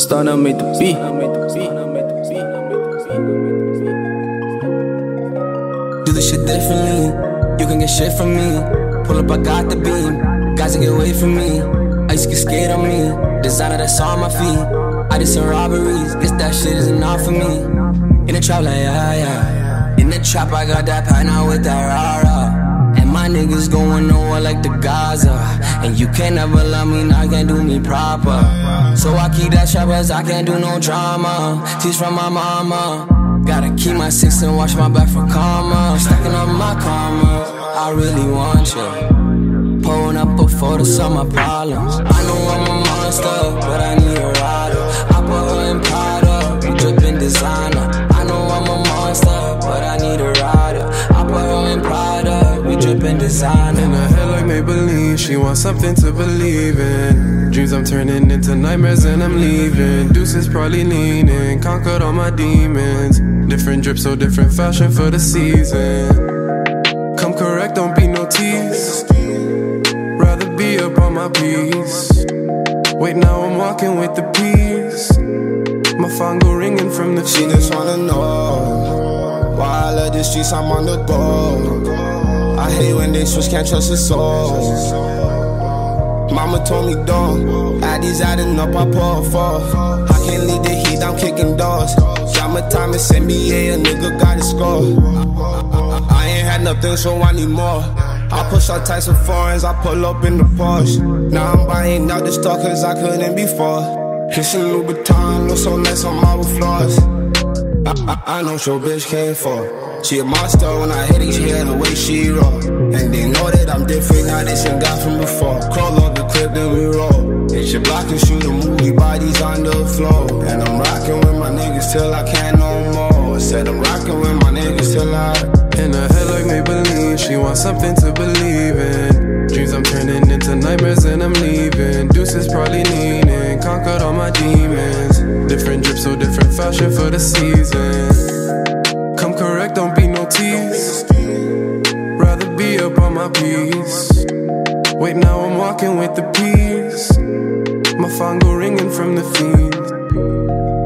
Stunner made the beat. Do the shit differently. You can get shit from me. Pull up, I got the beam. Guys that get away from me. I used to get scared on me. Designer that's on my feet. I did some robberies. Guess that shit isn't all for me. In the trap like yeah, yeah. In the trap I got that pine out with that rah-rah. My niggas going nowhere like the Gaza. And you can't never love me, now can't do me proper. So I keep that trap as I can't do no drama. Teach from my mama. Gotta keep my six and watch my back for karma. Stacking up my karma, I really want ya. Pulling up a photo, solve my problems. I know I'm a monster, but I need a rider. I put her in Prada, we drippin' designer. I know I'm a monster, but I need a rider. I put her in Prada. Drippin' designer. In her head like Maybelline, she wants something to believe in. Dreams I'm turning into nightmares and I'm leaving. Deuces probably leaning, conquered all my demons. Different drip, so different fashion for the season. Come correct, don't be no tease. Rather be up on my piece. Wait, now I'm walking with the peace. My phone go ringing from the she just wanna know why I love the streets, I'm on the go. I hate when they switch, can't trust his soul. Mama told me don't add these adding up, I pour a fall. I can't leave the heat, I'm kicking doors. Got my time, it's NBA, a nigga gotta score. I ain't had nothing, so I need more. I push all types of foreigns, I pull up in the Porsche. Now I'm buying out the stock cause I couldn't before. It's a Louboutin, look so nice on marble floors. I know what your bitch came for. She a monster when I hit it, she had the way she roll. And they know that I'm different, now they seen God from before. Crawl up the clip, then we roll. It's your block and shoot a movie, bodies on the floor. And I'm rocking with my niggas till I can't no more. Said I'm rocking with my niggas till I. In her head like Maybelline, she wants something to believe in. Dreams I'm turning into nightmares and I'm leaving. Deuces probably leaning, conquered all my demons. Different drips, so different fashion for the season. Come correct, don't be no tease. Rather be up on my piece. Wait, now I'm walking with the peace. My phone go ringing from the fiend.